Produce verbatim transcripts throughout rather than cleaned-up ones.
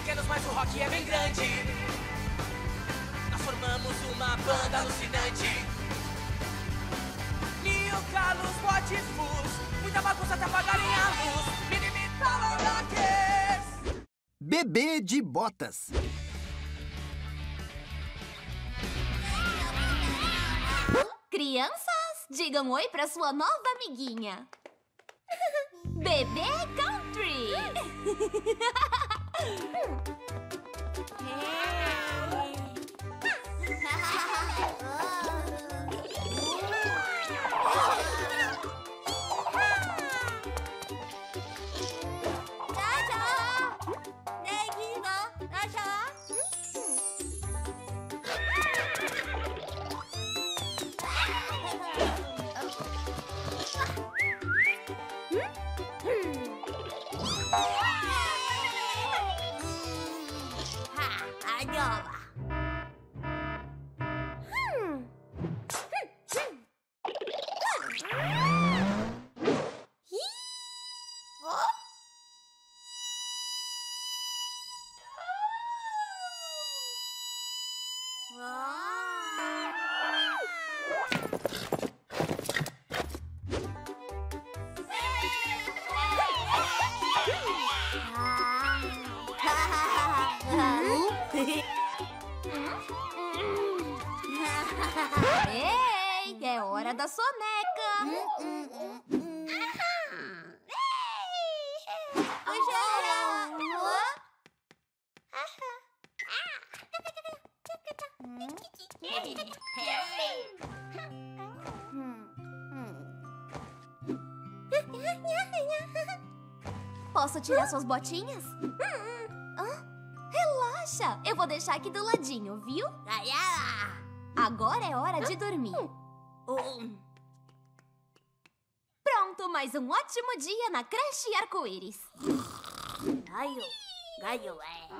pequenos, mas o rock é bem grande. Nós formamos uma banda alucinante. Neo, Carlos, Wat e Fuzz, muita bagunça até apagarem a luz. Mini Beat Power Rockers. Bebê de botas. Crianças, digam oi pra sua nova amiguinha. Bebê Country! Ei, é hora da soneca. Hum, hum, hum. Posso tirar suas botinhas? Ah, relaxa, eu vou deixar aqui do ladinho, viu? Agora é hora de dormir. Pronto, mais um ótimo dia na creche Arco-Íris. Gaio, gaio é.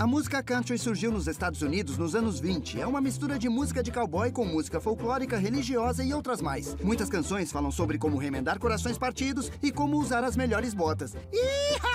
A música country surgiu nos Estados Unidos nos anos vinte. É uma mistura de música de cowboy com música folclórica, religiosa e outras mais. Muitas canções falam sobre como remendar corações partidos e como usar as melhores botas. Ih!